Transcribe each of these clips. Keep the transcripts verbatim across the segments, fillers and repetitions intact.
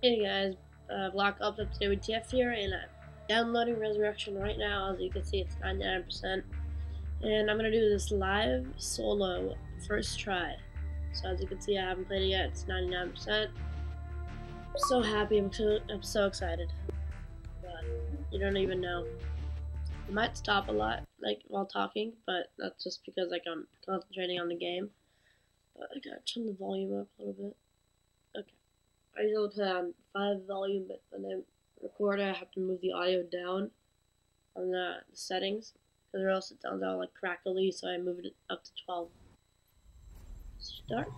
Hey guys, uh, BlackOpsFTWTF here, and I'm downloading Resurrection right now. As you can see, it's ninety-nine percent, and I'm gonna do this live solo first try. So as you can see, I haven't played it yet. It's ninety-nine percent. I'm so happy. I'm so I'm so excited. God, you don't even know. I might stop a lot, like while talking, but that's just because like I'm concentrating on the game. But I gotta turn the volume up a little bit. Okay. I usually play on five volume, but when I record, I have to move the audio down on the settings, because or else it sounds all like crackly. So I moved it up to twelve. Start.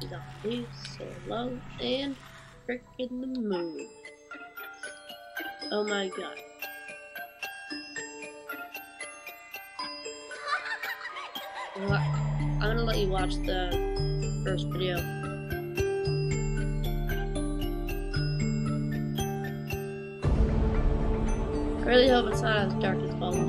Zombie solo and frickin' the moon. Oh my god. I'm gonna let you watch the first video. I really hope it's not as dark as all it is.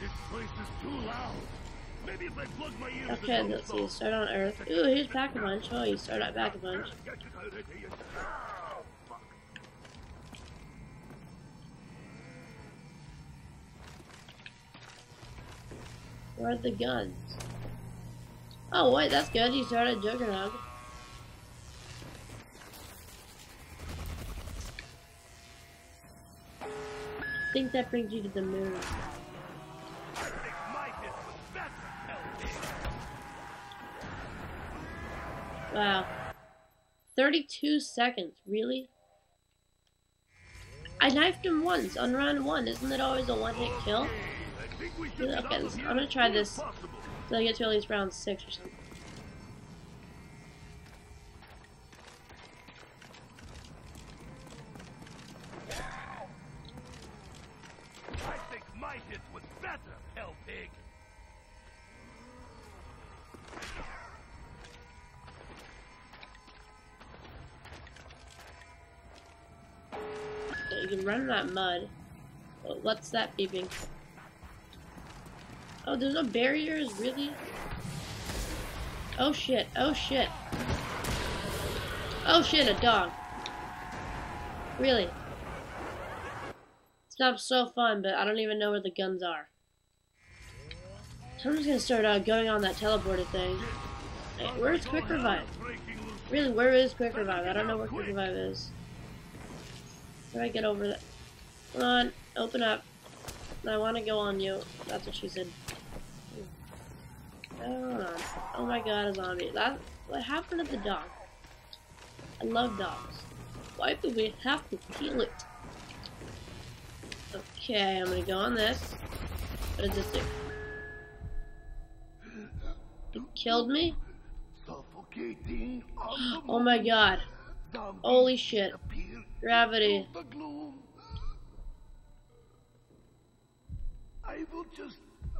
This place is too loud. Maybe if I plug my ears. Okay, let's see. Start on Earth. Ooh, here's Pack-a-Punch. Oh, you start at Pack-a-Punch. Where are the guns? Oh wait, that's good, he started Juggernog. I think that brings you to the moon. Wow. thirty-two seconds, really? I knifed him once on round one, isn't it always a one hit kill? Okay, I'm gonna try this until I get to at least round six or something. I think my hit was better, hell pig. Okay, you can run in that mud. What's that beeping? Oh, there's no barriers, really? Oh shit, oh shit. Oh shit, a dog. Really? It's not so fun, but I don't even know where the guns are. I'm just gonna start uh, going on that teleporter thing. Hey, where's Quick Revive? Really, where is Quick Revive? I don't know where Quick Revive is. How do I get over that? Come on, open up. I wanna go on you. That's what she said. Oh, oh my god, a zombie. That, what happened to the dog? I love dogs. Why do we have to kill it? Okay, I'm gonna go on this. What does this do? It killed me? Oh my god. Holy shit. Gravity.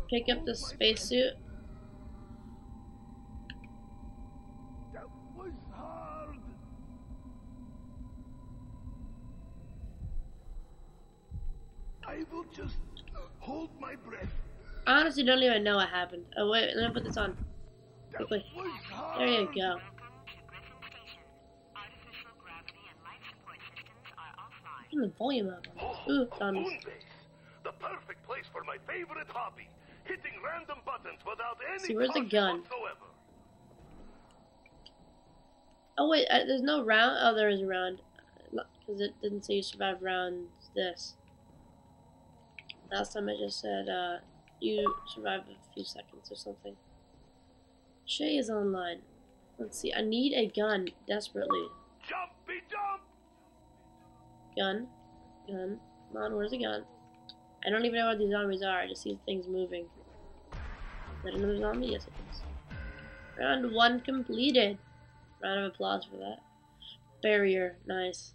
Pick up the spacesuit. That was hard. I will just hold my breath. I honestly don't even know what happened. Oh wait, let me put this on. Quickly. There you go. Turn the volume up. Ooh, zombies. The perfect place for my favorite hobby, hitting random buttons without any. See, where's the gun? Whatsoever. Oh wait, uh, there's no round. Oh, there is a round, because it didn't say you survive rounds. This last time I just said uh, you survived a few seconds or something. Shay is online. Let's see. I need a gun desperately. Jumpy jump. Gun, gun. Come on, where's the gun? I don't even know what these zombies are, I just see things moving. Is that another zombie? Yes, it is. Round one completed. Round of applause for that. Barrier, nice.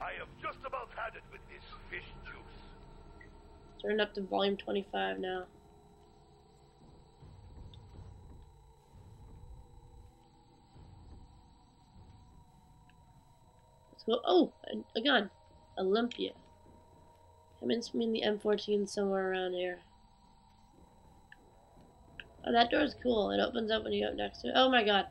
I have just about had it with this fish juice. Turned up to volume twenty-five now. Oh, a gun. Olympia. That means me and the M fourteen somewhere around here. Oh, that door is cool. It opens up when you go up next to it. Oh my god.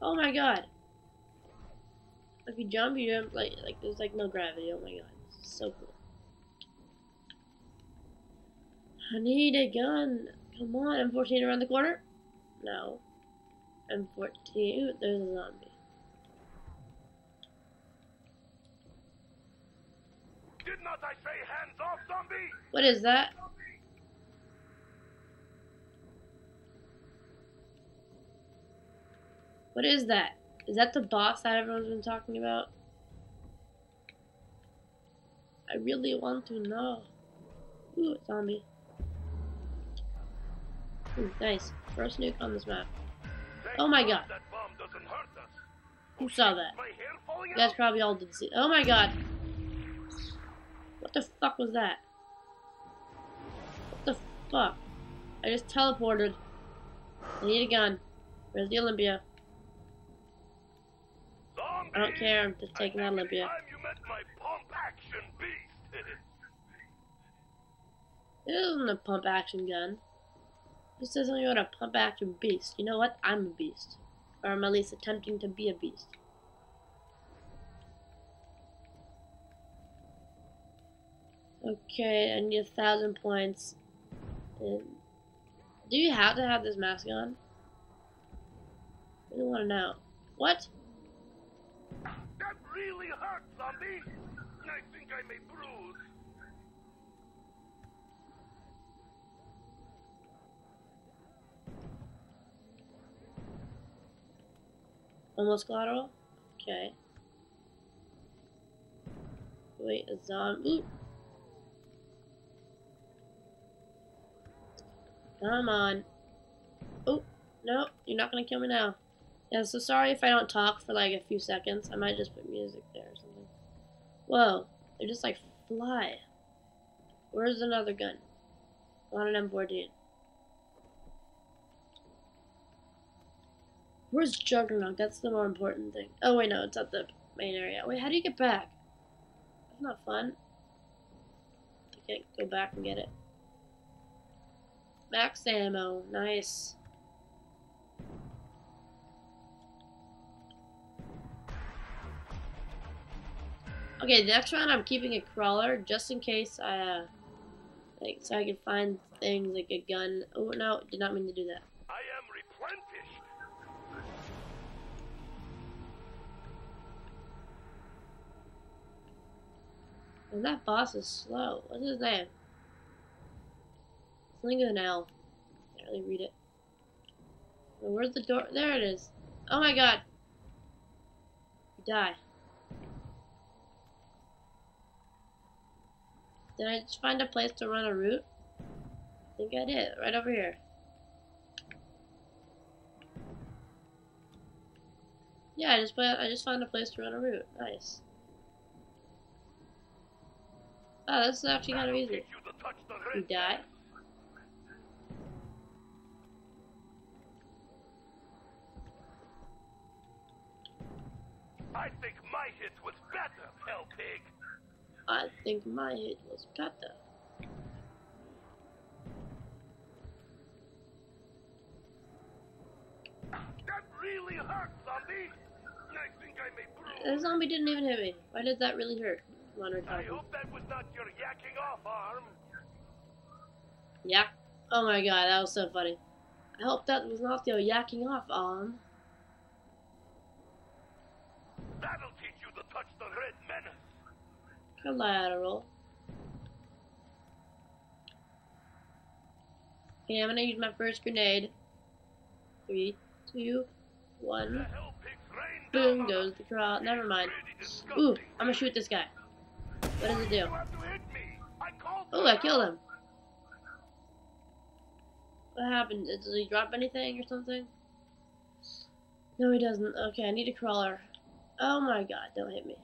Oh my god. If you jump, you jump like like there's like no gravity. Oh my god, this is so cool. I need a gun. Come on, M fourteen around the corner. No, M fourteen. Ooh, there's a zombie. Did not I say hands off, zombie? What is that? What is that? Is that the boss that everyone's been talking about? I really want to know. Ooh, a zombie. Ooh, nice. First nuke on this map. Oh my god. Who saw that? You guys probably all did see. Oh my god. What the fuck was that? What the fuck? I just teleported. I need a gun. Where's the Olympia? I don't care, I'm just taking out Olympia. This isn't a pump action gun. This says something about a pump action beast. You know what? I'm a beast. Or I'm at least attempting to be a beast. Okay, I need a thousand points. And do you have to have this mask on? I don't want to know. What? That really hurt, zombie. I think I may bruise. Almost collateral? Okay. Wait, a zombie. Come on. Oh, no, you're not gonna kill me now. Yeah, so sorry if I don't talk for like a few seconds. I might just put music there or something. Whoa, they just like fly. Where's another gun? I want an M fourteen. Where's Juggernog? That's the more important thing. Oh wait, no, it's at the main area. Wait, how do you get back? That's not fun. I can't go back and get it. Max ammo, nice. Okay, the next round I'm keeping a crawler just in case I, uh, like, so I can find things like a gun. Oh no, did not mean to do that. I am replenished. And that boss is slow. What's his name? Something with an L. Can't really read it. Where's the door? There it is. Oh my god. Die. Did I just find a place to run a route? I think I did. Right over here. Yeah, I just found, I just found a place to run a route. Nice. Oh, this is actually kind of easy. You die. I think my hit was better, hell pig. I think my hit was better. That really hurt, zombie. I think I may bruise. The zombie didn't even hit me. Why did that really hurt? I hope that was not your yakking off arm. Yak? Oh my god, that was so funny. I hope that was not your yakking off arm. That'll teach you to touch the red menace. Collateral. Okay, I'm gonna use my first grenade. Three, two, one. Boom goes the crawl. Never mind. Ooh, I'm gonna shoot this guy. What does it do? Ooh, I killed him. What happened? Does he drop anything or something? No, he doesn't. Okay, I need a crawler. Oh my god, don't hit me.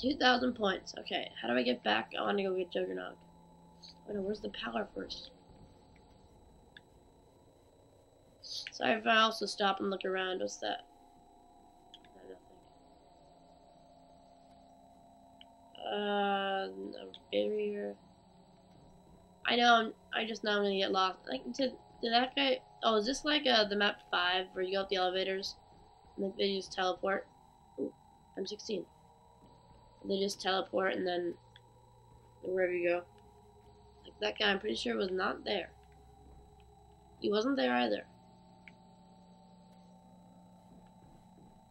two thousand points. Okay, how do I get back? I want to go get Juggernog. Oh no, where's the power first? Sorry if I also stop and look around. What's that? Uh, no, barrier. I know. I'm, I just know I'm gonna get lost. Like, did, did that guy? Oh, is this like uh, the map five where you go up the elevators and they just teleport? Ooh, M sixteen. They just teleport and then wherever you go. Like that guy, I'm pretty sure was not there. He wasn't there either.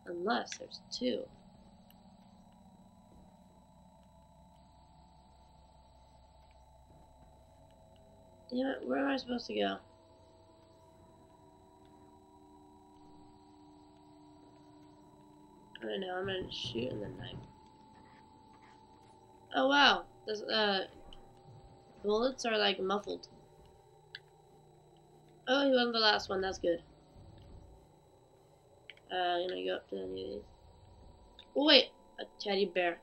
Unless there's two. Damn it, where am I supposed to go? I don't know, I'm gonna shoot in the night. Oh wow, this, uh, bullets are like muffled. Oh, he wasn't the last one, that's good. Uh, I'm gonna go up to any of these. Oh wait, a teddy bear.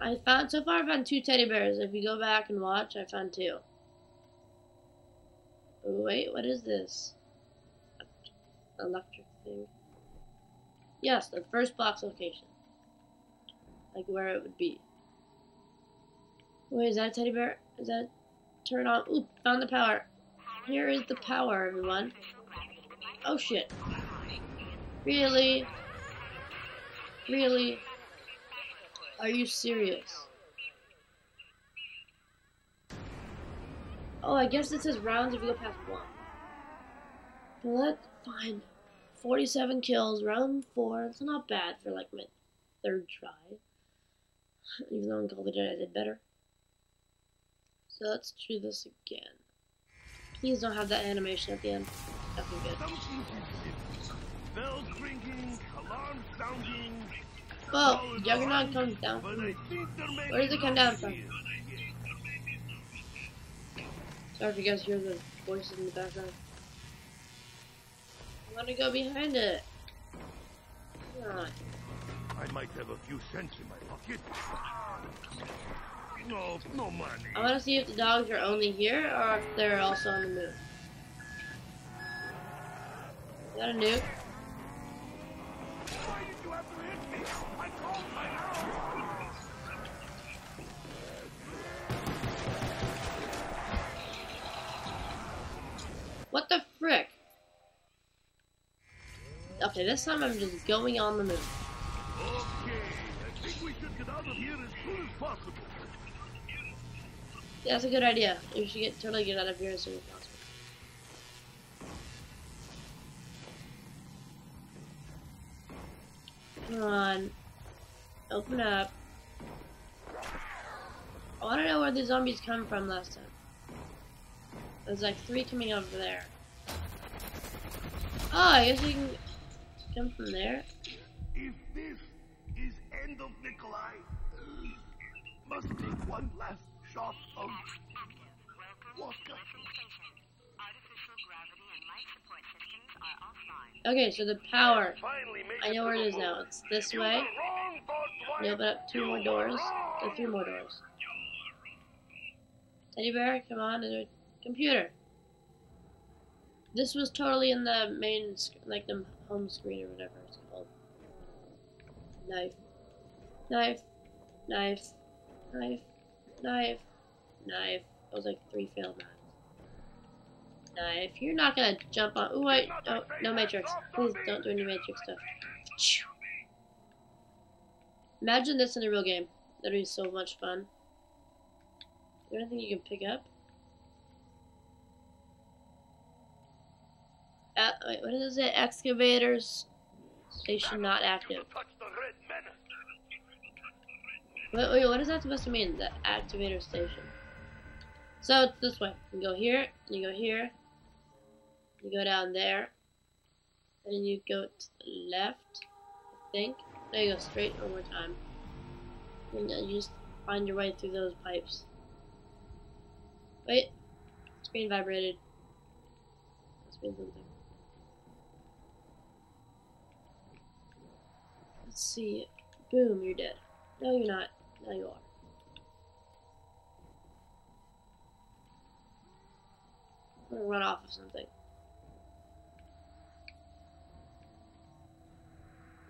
I found, so far I found two teddy bears. If you go back and watch, I found two. Oh, wait, what is this? Electric thing. Yes, the first box location. Like where it would be. Wait, is that a teddy bear? Is that turn on? Oop, found the power. Here is the power, everyone. Oh shit. Really? Really? Are you serious? Oh, I guess this is rounds if you go past one. Let's find forty-seven kills, round four. It's not bad for like my third try. Even though in Call of Duty I did better. So let's do this again. Please don't have that animation at the end. That'd be good. Bells ringing, alarm sounding. Whoa, Juggernog comes down. Where does it come down from? Sorry if you guys hear the voices in the background. I want to go behind it. Come on. I might have a few cents in my pocket. No, no money. I want to see if the dogs are only here or if they're also on the move. Is that a nuke? Why did you have to hit me? I called my arrow. What the frick? Okay, this time I'm just going on the move. Okay, I think we should get out of here as soon as possible. Yeah, that's a good idea. We should get, totally get out of here as soon as possible. Come on. Open up. I want to know where the zombies come from last time. There's like three coming over there. Oh, I guess we can come from there. If this is end of Nikolai, must take one last shot of vodka. Okay, so the power. I know where it is now. It's this way. We open up two more doors. Or three more doors. Teddy bear, come on. There's a computer. This was totally in the main, like the home screen or whatever it's called. Knife. Knife. Knife. Knife. Knife. Knife. That was like three failed knives. Knife. You're not gonna jump on. Ooh, wait. Oh, no Matrix. Please don't do any Matrix stuff. Imagine this in a real game. That'd be so much fun. Is there anything you can pick up? Uh, wait, what is it? Excavators. Station not active. Wait, wait, what is that supposed to mean? The activator station. So it's this way. You go here, you go here. You go down there, and you go to the left, I think. There you go, straight one more time. And then you just find your way through those pipes. Wait, screen vibrated. That's been something. Let's see. Boom, you're dead. No, you're not. Now you are. I'm gonna run off of something.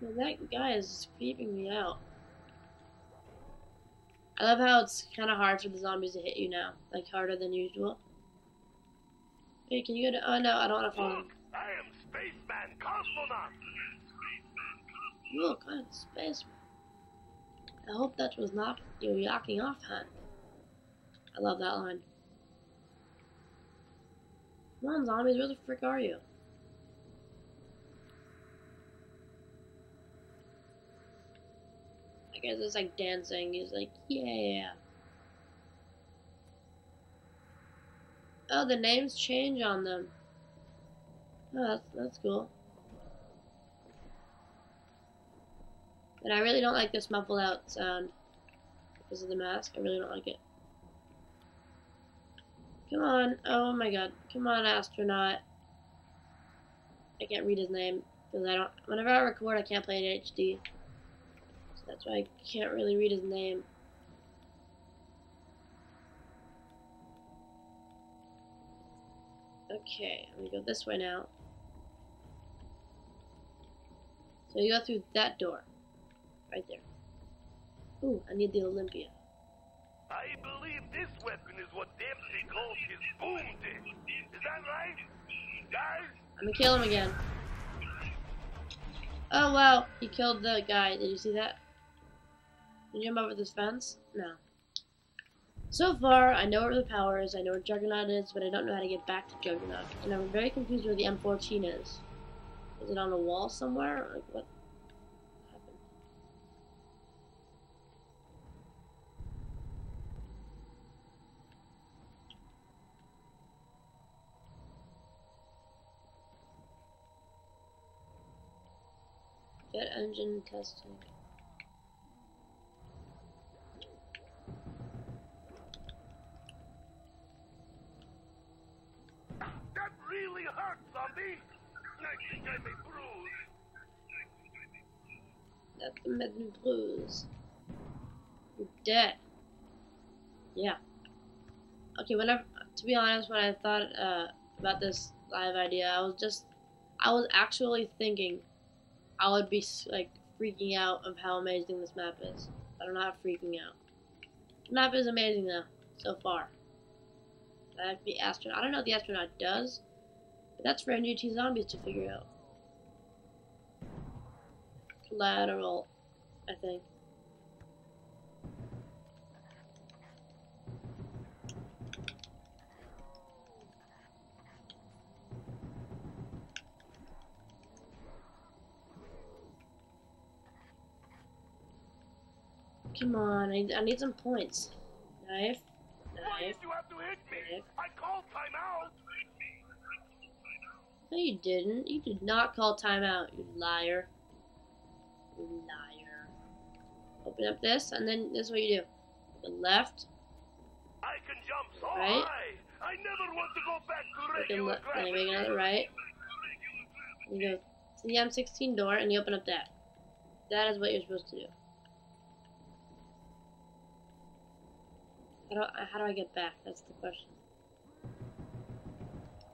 Well, that guy is creeping me out. I love how it's kind of hard for the zombies to hit you now. Like, harder than usual. Hey, can you go to... Oh, no, I don't want to follow him. I am Spaceman Cosmonaut! Look, I'm Spaceman. I hope that was not your yacking offhand. I love that line. Come on, zombies, where the frick are you? I guess it's like dancing. He's like, yeah. Oh, the names change on them. Oh, that's, that's cool. But I really don't like this muffled out sound because of the mask. I really don't like it. Come on. Oh my god. Come on, astronaut. I can't read his name because I don't. Whenever I record, I can't play in H D. So that's why I can't really read his name. Okay, I'm gonna go this way now. So you go through that door. Right there. Ooh, I need the Olympia. I believe this weapon is what Dempsey calls his boom dick. Is that right, guys? I'm gonna kill him again. Oh wow, he killed the guy. Did you see that? Did you jump over this fence? No. So far, I know where the power is. I know where Juggernog is, but I don't know how to get back to Juggernog. And I'm very confused where the M fourteen is. Is it on a wall somewhere? Like what? Jet engine testing. That really hurt, zombie. I think I'm a bruise. That's the Medley Blues. You're dead. Yeah. Okay, whenever, to be honest, when I thought uh, about this live idea, I was just, I was actually thinking I would be like freaking out of how amazing this map is. But I'm not freaking out. The map is amazing though, so far. I have to be astronaut. I don't know what the astronaut does, but that's for N G T zombies to figure out. Collateral, I think. Come on, I, I need some points. Knife. Knife. Why did you have to hit me? Knife. I called timeout. No, you didn't. You did not call timeout, you liar. You liar. Open up this, and then this is what you do. The left. I can jump so right. High. I never want to go back to regular gravity. Make another right. You go to the M sixteen door, and you open up that. That is what you're supposed to do. How do, I, how do I get back? That's the question.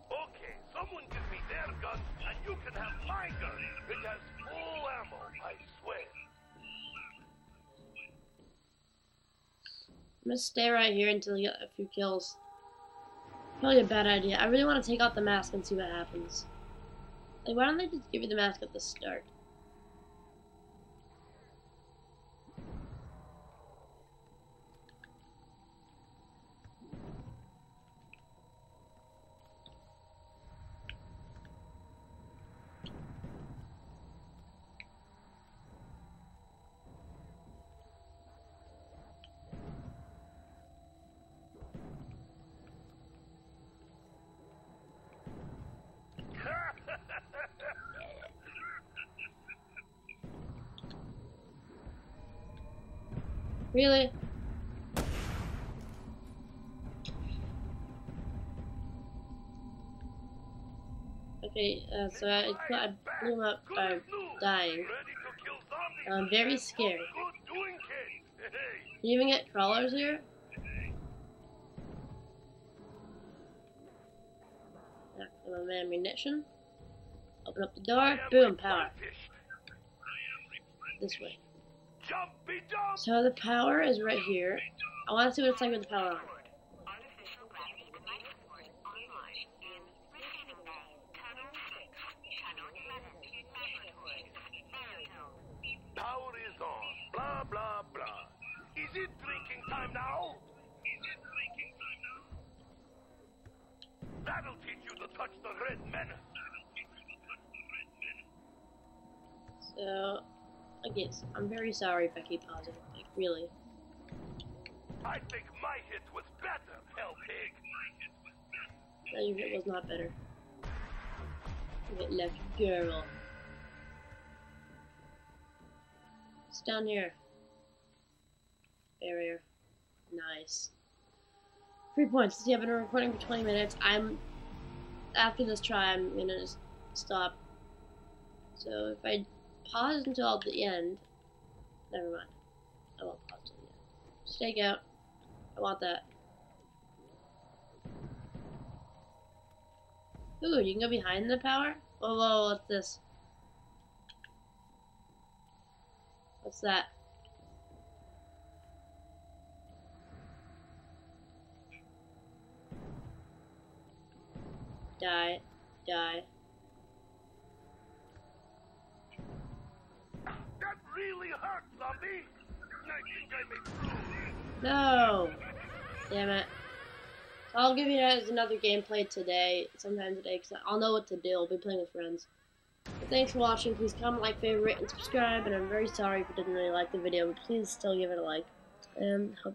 Okay, someone give me their gun, and you can have my gun. It has full ammo, I swear. I'm gonna stay right here until you get a few kills. Probably a bad idea. I really want to take off the mask and see what happens. Like, why don't they just give you the mask at the start? Really? Okay, uh, so I, I blew him up by dying. I'm um, very scared. Can you even get crawlers here? Activate ammunition. Open up the door. Boom, power. this way. So the power is right here. I want to see what it's like with the power on. Power is on. Blah, blah, blah. Is it drinking time now? Is it drinking time now? That'll teach you to touch the red menace. So, I guess I'm very sorry if I keep pausing. Like, really. I think my hit was better, hell pig. No, your hit was not better. You hit left girl. It's down here. Barrier. Nice. Three points. See, I've been recording for twenty minutes. I'm. After this try, I'm gonna just stop. So if I pause until the end, never mind. I won't pause until the end. Just take out. I want that. Ooh, you can go behind the power? Whoa, whoa, what's this? What's that? Die. Die. Really hurt, zombie. I think I may... No! Damn it. So I'll give you guys another gameplay today, sometime today, because I'll know what to do. I'll be playing with friends. But thanks for watching. Please comment, like, favorite, and subscribe. And I'm very sorry if you didn't really like the video, but please still give it a like. And hope